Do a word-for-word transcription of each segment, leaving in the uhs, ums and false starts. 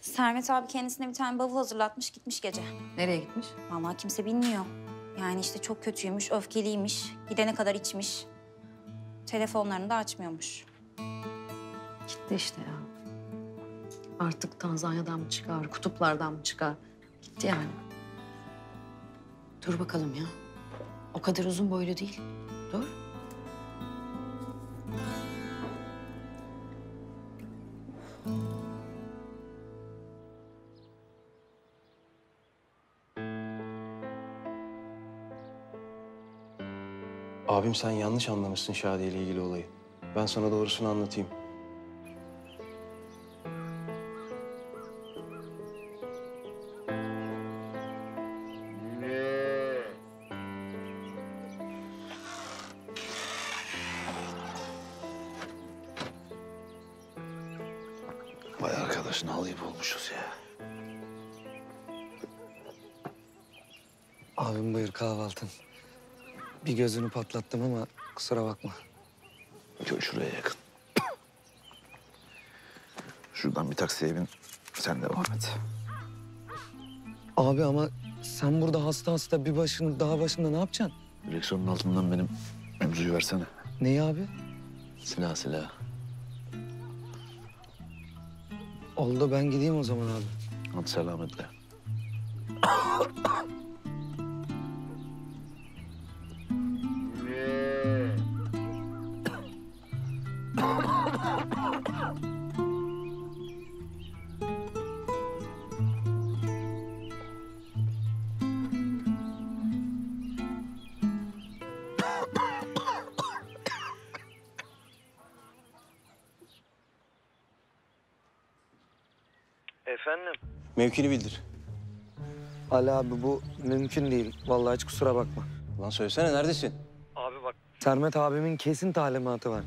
Sermet abi kendisine bir tane bavul hazırlatmış, gitmiş gece. Nereye gitmiş? Vallahi kimse bilmiyor. Yani işte çok kötüymüş, öfkeliymiş, gidene kadar içmiş. Telefonlarını da açmıyormuş. Gitti işte ya. Artık Tanzanya'dan mı çıkar, kutuplardan mı çıkar? Gitti yani. Dur bakalım ya. O kadar uzun boylu değil. Dur. Abim sen yanlış anlamışsın Şadi ile ilgili olayı. Ben sana doğrusunu anlatayım. Vay arkadaşın halıyı bulmuşuz ya. Abim buyur kahvaltın. Bir gözünü patlattım ama kusura bakma. Gör şuraya yakın. Şuradan bir taksiye bin, sen devam et. Abi ama sen burada hasta hasta bir başını daha başında ne yapacaksın? Direksiyonun altından benim mevzuyu versene. Neyi abi? Silah silah. Oldu ben gideyim o zaman abi. Hadi selametle. Efendim? Mevkini bildir. Ali abi bu mümkün değil. Vallahi hiç kusura bakma. Lan söylesene neredesin? Abi bak. Sermet abimin kesin talimatı var.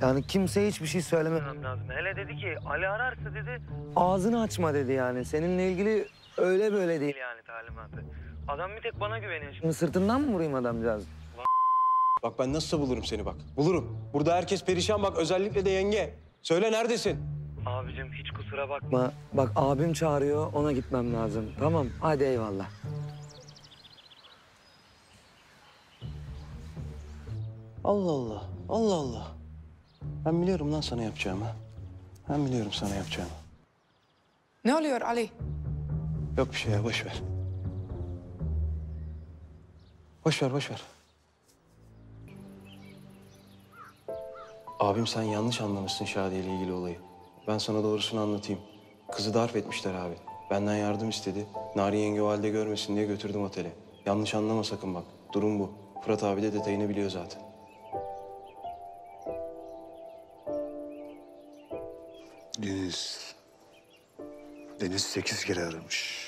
Yani kimseye hiçbir şey söylememem lazım. Hele dedi ki Ali ararsa dedi. Ağzını açma dedi yani. Seninle ilgili öyle böyle değil yani talimatı. Adam bir tek bana güveniyor. Şimdi sırtından mı vurayım adamcağız? Bak ben nasılsa bulurum seni bak. Bulurum. Burada herkes perişan bak özellikle de yenge. Söyle neredesin? Abicim hiç kusura bakma. Bak abim çağırıyor, ona gitmem lazım. Tamam, hadi eyvallah. Allah Allah, Allah Allah. Ben biliyorum lan sana yapacağımı. Ben biliyorum sana yapacağımı. Ne oluyor Ali? Yok bir şey ya, boş ver. Boş ver, boş ver. Abim sen yanlış anlamışsın Şadi ile ilgili olayı. Ben sana doğrusunu anlatayım. Kızı darp etmişler abi. Benden yardım istedi. Narin yenge o halde görmesin diye götürdüm otele. Yanlış anlama sakın bak. Durum bu. Fırat abi de detayını biliyor zaten. Deniz. Deniz sekiz kere aramış.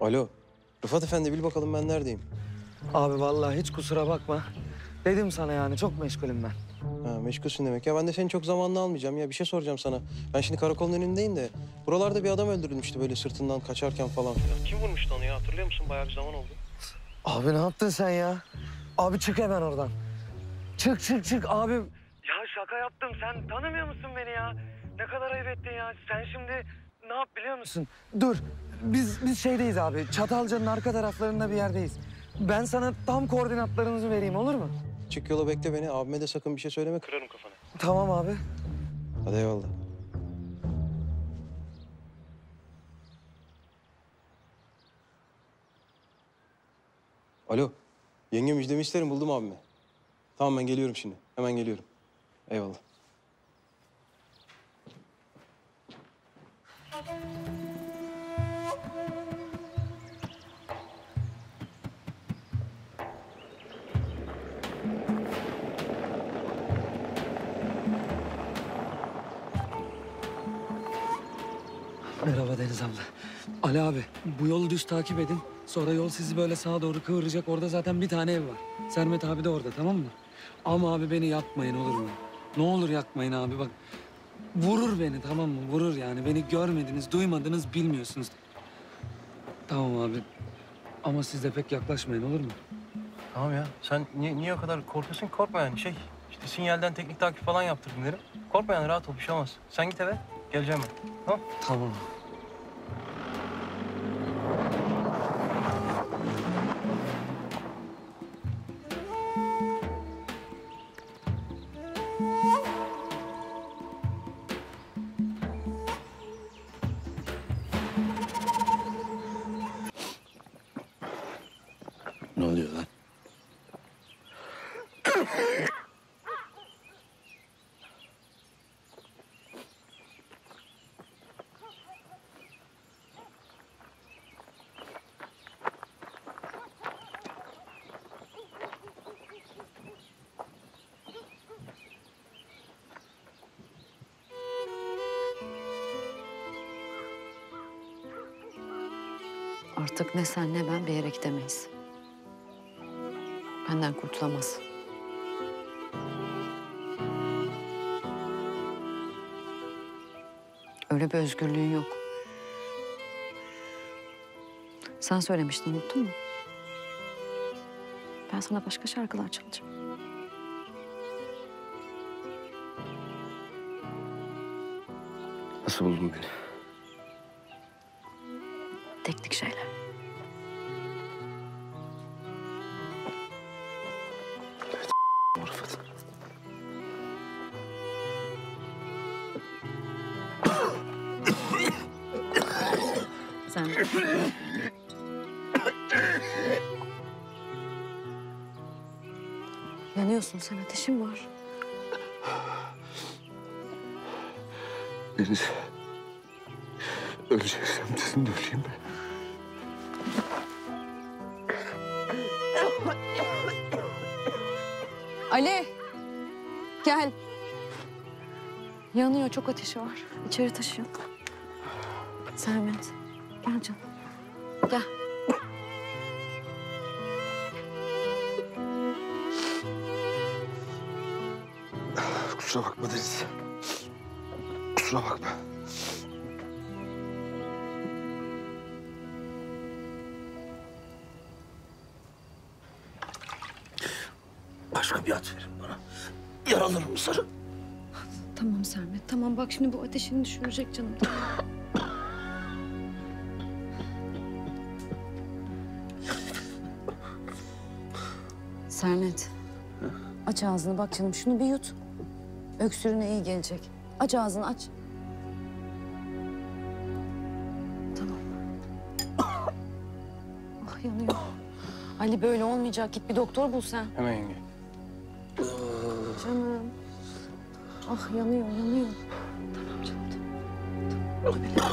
Alo, Rıfat Efendi bil bakalım ben neredeyim? Abi vallahi hiç kusura bakma. Dedim sana yani çok meşgulüm ben. Ha, meşgulsün demek ya ben de senin çok zamanını almayacağım ya bir şey soracağım sana. Ben şimdi karakolun önündeyim de buralarda bir adam öldürülmüştü böyle sırtından kaçarken falan. Ya kim vurmuştu onu ya hatırlıyor musun? Bayağı bir zaman oldu. Abi ne yaptın sen ya? Abi çık hemen oradan. Çık çık çık abim. Ya şaka yaptım sen tanımıyor musun beni ya? Ne kadar ayıp ettin ya sen şimdi ne yap biliyor musun? Dur. Biz, biz şeydeyiz abi, Çatalca'nın arka taraflarında bir yerdeyiz. Ben sana tam koordinatlarınızı vereyim, olur mu? Çık yola bekle beni, abime de sakın bir şey söyleme, kırarım kafanı. Tamam abi. Hadi eyvallah. Alo, yenge müjdemi isterim, buldum abime. Tamam ben geliyorum şimdi, hemen geliyorum. Eyvallah. Merhaba Deniz abla. Ali abi, bu yolu düz takip edin. Sonra yol sizi böyle sağa doğru kıvıracak. Orada zaten bir tane ev var. Sermet abi de orada, tamam mı? Ama abi beni yakmayın, olur mu? Ne olur yakmayın abi, bak. Vurur beni, tamam mı? Vurur yani. Beni görmediniz, duymadınız, bilmiyorsunuz. Tamam abi. Ama siz de pek yaklaşmayın, olur mu? Tamam ya. Sen niye, niye o kadar korkuyorsun? Korkma yani. Şey, işte sinyalden teknik takip falan yaptırdım derim. Korkma yani, rahat ol. Bir şey olmaz. Sen git eve. Geleceğim ben. Tamam? Tamam. Ne oluyor lan? Artık ne sen ne ben bir yere gidemeyiz. Benden kurtulamaz. Öyle bir özgürlüğün yok. Sen söylemiştin, unuttun mu? Ben sana başka şarkılar çalacağım. Nasıl buldun beni? Teknik şeyler. Yanıyorsun sen, ateşin var. Deniz, öleceksem sizin de öleyim ben. Ali, gel. Yanıyor, çok ateşi var. İçeri taşıyalım. Sermet, gel canım. Gel. Kusura bakma Deniz. Kusura bakma. Başka bir at verin bana. Yaralarım sarı. Tamam Sermet, tamam. Bak şimdi bu ateşini düşürecek canım. Sermet, aç ağzını bak canım, şunu bir yut. Öksürüğüne iyi gelecek. Aç ağzını, aç. Tamam. Ah, yanıyor. Ali böyle olmayacak, git bir doktor bul sen. Hemen yenge. Canım. Ah, yanıyor, yanıyor. Tamam canım, tamam. Tamam.